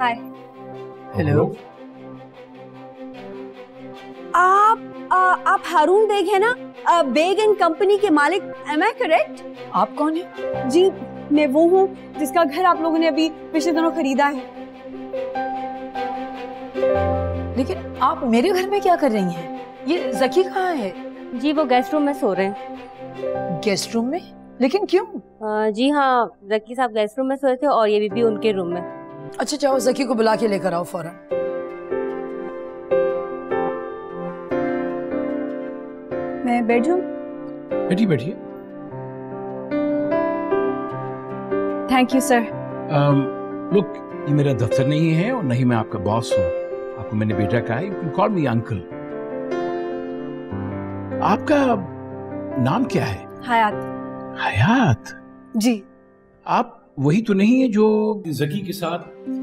हाय। Hello. आप हारून bag है ना? बेग एंड कंपनी के मालिक, am I correct? आप कौन है? जी मैं वो हूँ जिसका घर आप लोगों ने अभी पिछले दिनों खरीदा है। लेकिन आप मेरे घर में क्या कर रही हैं? ये ज़की कहाँ है? जी वो गेस्ट रूम में सो रहे हैं। गेस्ट रूम में? लेकिन क्यों? जी हाँ, ज़की साहब गेस्ट रूम में सोए थे और ये बीबी उनके रूम में। अच्छा जाओ, ज़की को बुला के लेकर आओ फौरन। मैं बैठ जाऊं? बैठिए बैठिए। Thank you sir. लुक, ये मेरा दफ्तर नहीं है और नहीं मैं आपका बॉस हूँ। आपको मैंने बेटा कहा है, you can call me uncle. आपका नाम क्या है? हयात। हयात जी, आप वही तो नहीं है जो ज़की के साथ